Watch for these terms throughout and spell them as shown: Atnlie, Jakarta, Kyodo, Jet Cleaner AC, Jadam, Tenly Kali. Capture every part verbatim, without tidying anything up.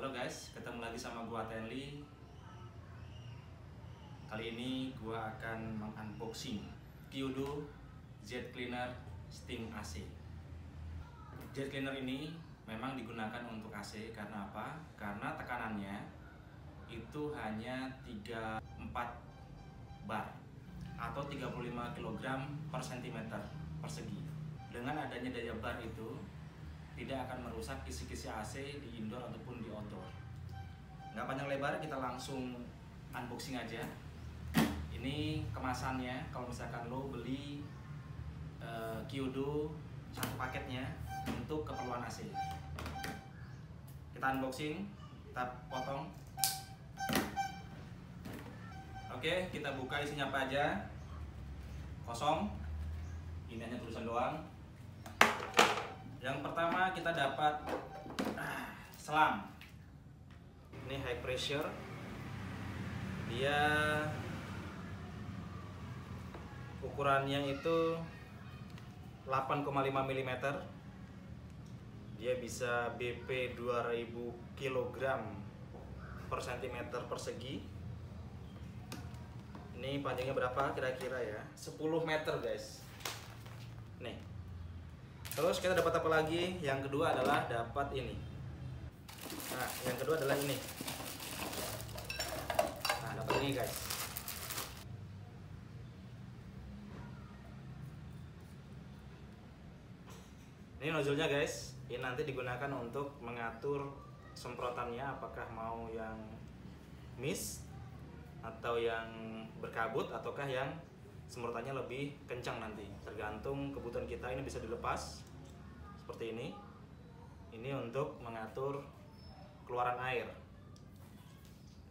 Halo guys, ketemu lagi sama gua Tenly. Kali ini gua akan mengunboxing Kyodo Jet Cleaner Steam A C. Jet Cleaner ini memang digunakan untuk A C karena apa? Karena tekanannya itu hanya tiga puluh empat bar atau tiga puluh lima kilogram per cm persegi. Dengan adanya daya bar itu tidak akan merusak kisi-kisi A C di indoor ataupun di outdoor. Nggak panjang lebar, kita langsung unboxing aja. Ini kemasannya, kalau misalkan lo beli uh, Kyodo satu paketnya untuk keperluan A C. Kita unboxing, kita potong. Oke, kita buka isinya apa aja. Kosong. Ini hanya tulisan doang. Yang pertama kita dapat ah, selang. Ini high pressure. Dia ukurannya itu delapan koma lima milimeter. Dia bisa B P dua ribu kilogram per cm persegi. Ini panjangnya berapa kira-kira ya? sepuluh meter guys. Nih. Terus kita dapat apa lagi? Yang kedua adalah dapat ini. Nah, yang kedua adalah ini. Nah, dapat ini guys. Ini nozzle-nya guys. Ini nanti digunakan untuk mengatur semprotannya, apakah mau yang mist atau yang berkabut ataukah yang semprotannya lebih kencang nanti, tergantung kebutuhan kita. Ini bisa dilepas seperti ini. Ini untuk mengatur keluaran air.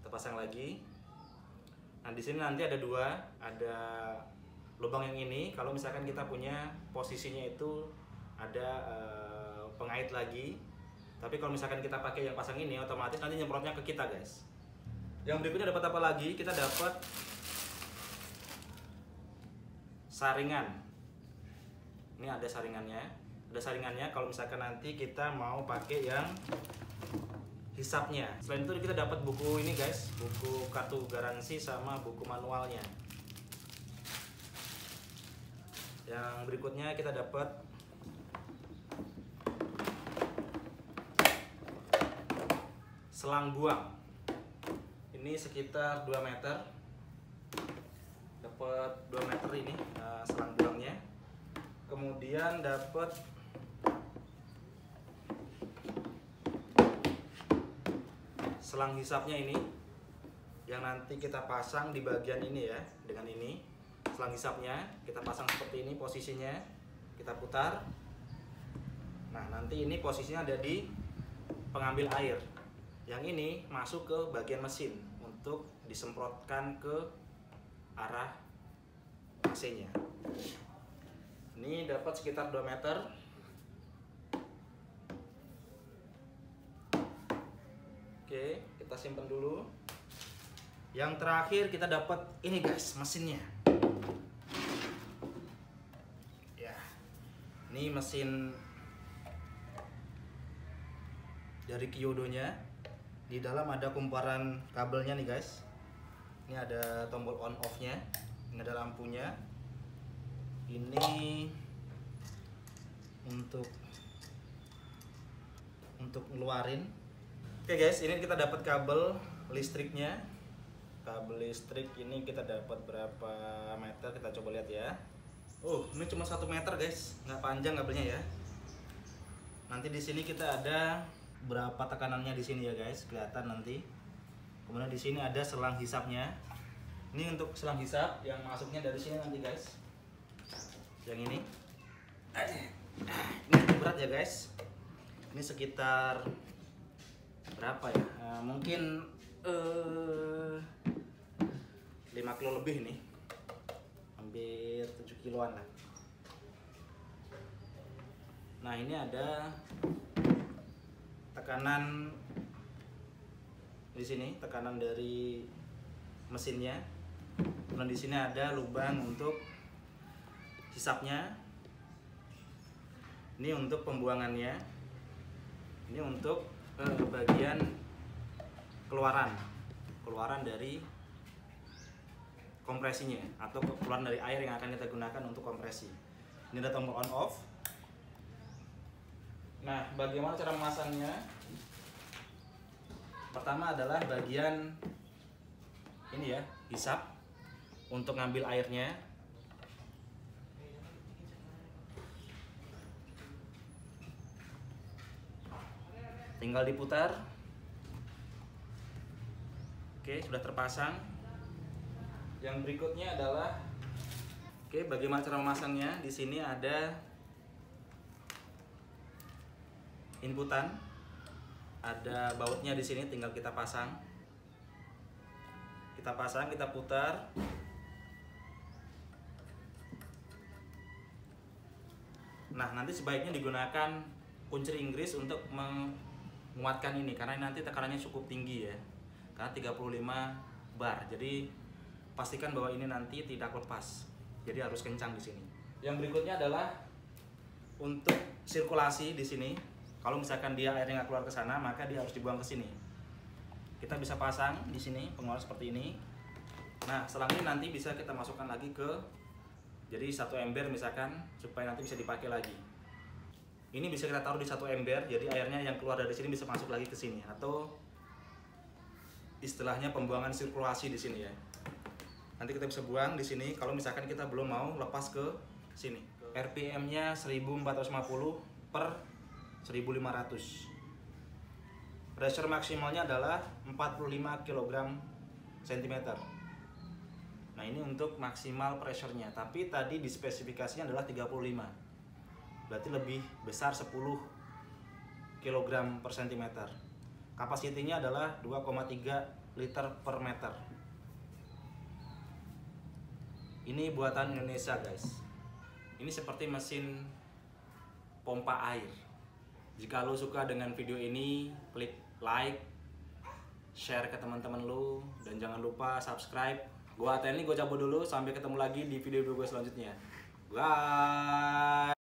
Kita pasang lagi. Nah, di sini nanti ada dua, ada lubang yang ini. Kalau misalkan kita punya posisinya itu ada e, pengait lagi. Tapi kalau misalkan kita pakai yang pasang ini, otomatis nanti nyemprotnya ke kita, guys. Yang berikutnya dapat apa lagi? Kita dapat saringan. Ini ada saringannya. Ada saringannya kalau misalkan nanti kita mau pakai yang hisapnya. Selain itu kita dapat buku ini guys, buku kartu garansi sama buku manualnya. Yang berikutnya kita dapat selang buang. Ini sekitar dua meter. Dapat dua meter ini uh, selang buangnya. Kemudian dapat selang hisapnya ini, yang nanti kita pasang di bagian ini ya. Dengan ini selang hisapnya kita pasang seperti ini, posisinya kita putar. Nah, nanti ini posisinya ada di pengambil air. Yang ini masuk ke bagian mesin untuk disemprotkan ke arah A C-nya. Ini dapat sekitar dua meter. Oke, kita simpan dulu. Yang terakhir kita dapat ini guys, mesinnya. Ya. Ini mesin dari Kyodo-nya. Di dalam ada kumparan kabelnya nih guys. Ini ada tombol on off-nya, ini ada lampunya. Ini untuk untuk ngeluarin. Oke guys, ini kita dapat kabel listriknya. Kabel listrik ini kita dapat berapa meter? Kita coba lihat ya. Oh, ini cuma satu meter guys, nggak panjang kabelnya ya. Nanti di sini kita ada berapa tekanannya di sini ya guys, kelihatan nanti. Kemudian di sini ada selang hisapnya. Ini untuk selang hisap yang masuknya dari sini nanti guys. Yang ini. Ini berat ya guys. Ini sekitar berapa ya? Nah, mungkin uh, lima kilo lebih nih. Hampir tujuh kiloan lah. Nah, ini ada tekanan di sini, tekanan dari mesinnya. Dan di sini ada lubang untuk hisapnya. Ini untuk pembuangannya. Ini untuk eh, bagian keluaran keluaran dari kompresinya atau keluaran dari air yang akan kita gunakan untuk kompresi. Ini ada tombol on off. Nah, bagaimana cara memasangnya? Pertama adalah bagian ini ya, hisap untuk ngambil airnya. Tinggal diputar. Oke, sudah terpasang. Yang berikutnya adalah oke, bagaimana cara memasangnya? Di sini ada inputan. Ada bautnya di sini, tinggal kita pasang. Kita pasang, kita putar. Nah, nanti sebaiknya digunakan kunci Inggris untuk menguatkan ini, karena nanti tekanannya cukup tinggi ya, karena tiga puluh lima bar. Jadi pastikan bahwa ini nanti tidak lepas, jadi harus kencang di sini. Yang berikutnya adalah untuk sirkulasi di sini. Kalau misalkan dia airnya nggak keluar ke sana, maka dia harus dibuang ke sini. Kita bisa pasang di sini pengeluar seperti ini. Nah, selangnya nanti bisa kita masukkan lagi ke, jadi satu ember misalkan, supaya nanti bisa dipakai lagi. Ini bisa kita taruh di satu ember, jadi airnya yang keluar dari sini bisa masuk lagi ke sini, atau istilahnya pembuangan sirkulasi di sini ya. Nanti kita bisa buang di sini kalau misalkan kita belum mau lepas ke sini. R P M-nya seribu empat ratus lima puluh per seribu lima ratus. Pressure maksimalnya adalah empat puluh lima kilogram per sentimeter. Nah, ini untuk maksimal pressure-nya, tapi tadi di spesifikasinya adalah tiga puluh lima. Berarti lebih besar sepuluh kilogram per sentimeter. Kapasitinya adalah dua koma tiga liter per meter. Ini buatan Indonesia, guys. Ini seperti mesin pompa air. Jika lo suka dengan video ini, klik like, share ke teman-teman lo, dan jangan lupa subscribe. Gua Atnlie, gua cabut dulu, sampai ketemu lagi di video-video gue selanjutnya. Bye!